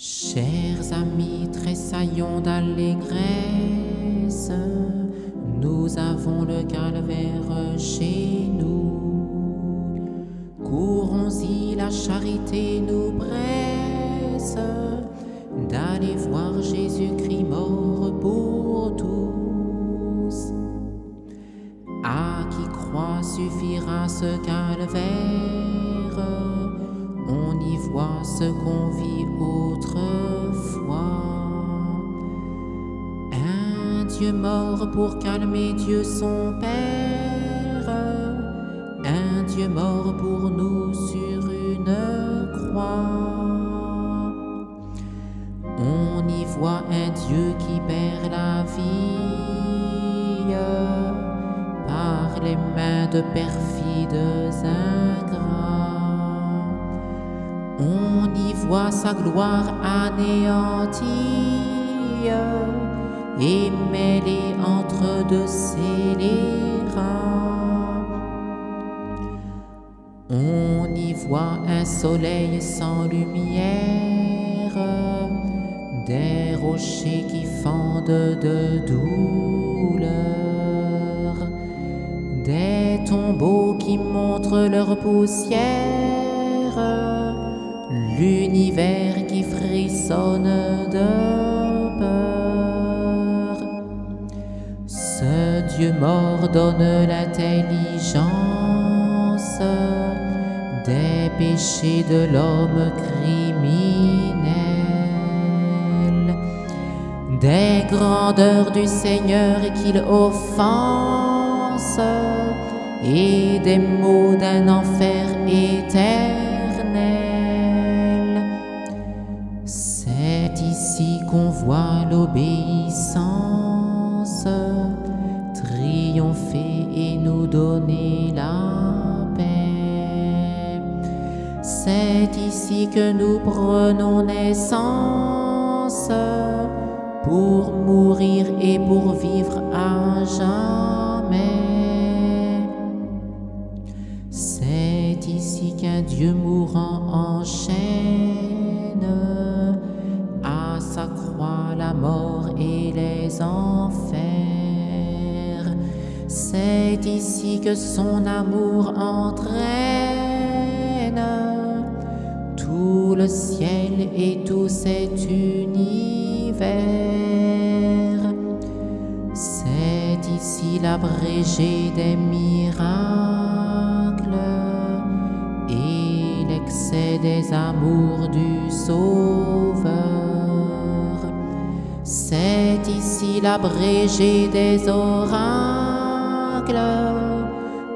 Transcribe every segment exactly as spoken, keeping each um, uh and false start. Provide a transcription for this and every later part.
Chers amis, tressaillons d'allégresse, nous avons le calvaire chez nous. Courons-y, la charité nous presse d'aller voir Jésus-Christ mort pour tous. À qui croit suffira ce calvaire, on y voit ce qu'on vit autrefois. Un Dieu mort pour calmer Dieu son Père, un Dieu mort pour nous sur une croix. On y voit un Dieu qui perd la vie par les mains de perfides ingrats. On y voit sa gloire anéantie et mêlée entre deux scélérats. On y voit un soleil sans lumière, des rochers qui fendent de douleur, des tombeaux qui montrent leur poussière, l'univers qui frissonne de peur. Ce Dieu mort donne l'intelligence des péchés de l'homme criminel, des grandeurs du Seigneur qu'il offense et des maux d'un enfer éternel. Ici qu'on voit l'obéissance triompher et nous donner la paix. C'est ici que nous prenons naissance pour mourir et pour vivre à jamais. C'est ici qu'un Dieu mourant en chaîne s'accroît la mort et les enfers. C'est ici que son amour entraîne tout le ciel et tout cet univers. C'est ici l'abrégé des miracles et l'excès des amours du Sauveur. C'est ici l'abrégé des oracles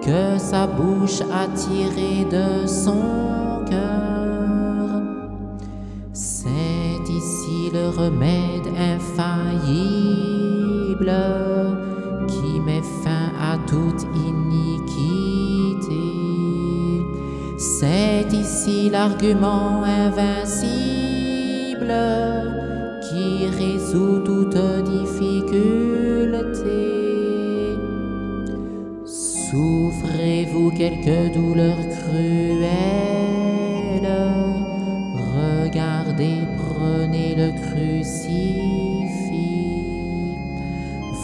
que sa bouche a tiré de son cœur. C'est ici le remède infaillible qui met fin à toute iniquité. C'est ici l'argument invincible qui résout toute difficulté. Souffrez-vous quelque douleur cruelle, regardez, prenez le crucifix.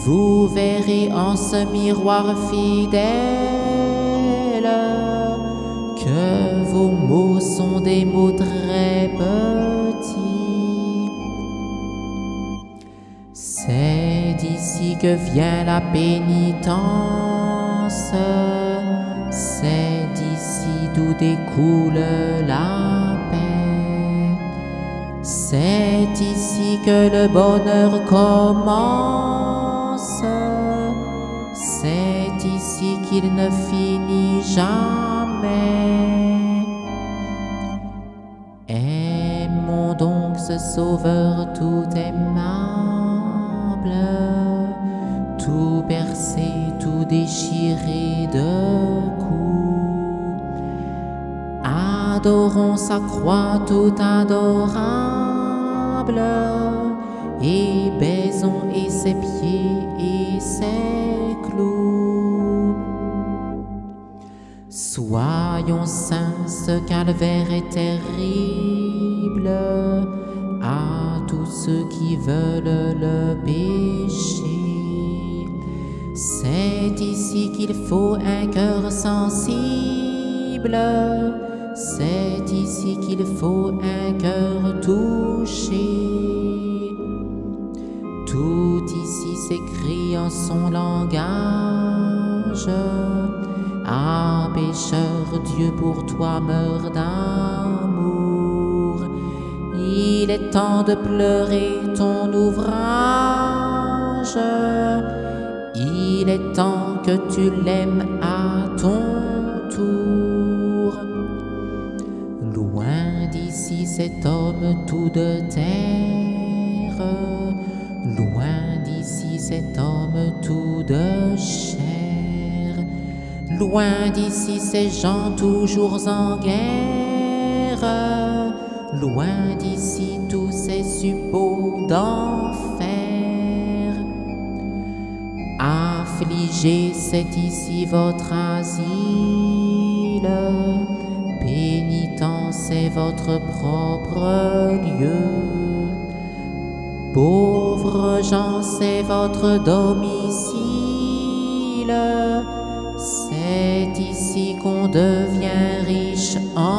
Vous verrez en ce miroir fidèle que vos mots sont des mots très petits. C'est d'ici que vient la pénitence, c'est d'ici d'où découle la paix. C'est ici que le bonheur commence, c'est ici qu'il ne finit jamais. Aimons donc ce Sauveur tout aimant, tout percé, tout déchiré de coups. Adorons sa croix tout adorable, et baisons et ses pieds et ses clous. Soyons saints, ce calvaire est terrible, à tous ceux qui veulent le péché. C'est ici qu'il faut un cœur sensible, c'est ici qu'il faut un cœur touché. Tout ici s'écrit en son langage. Ah, pécheur, Dieu pour toi meurt d'amour. Il est temps de pleurer ton ouvrage. Il est temps que tu l'aimes à ton tour. Loin d'ici cet homme tout de terre, loin d'ici cet homme tout de chair. Loin d'ici ces gens toujours en guerre, loin d'ici tous ces suppôts d'enfer. Affligé, c'est ici votre asile, pénitent, c'est votre propre lieu. Pauvres gens, c'est votre domicile. C'est ici qu'on devient riche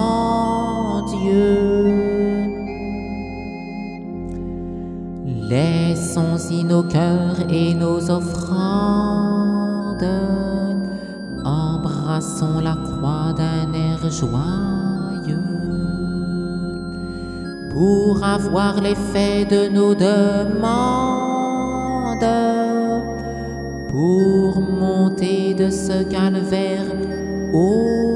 en Dieu. Laissons-y nos cœurs et nos offrandes. Embrassons la croix d'un air joyeux. Pour avoir l'effet de nos demandes, pour monter de ce calvaire haut.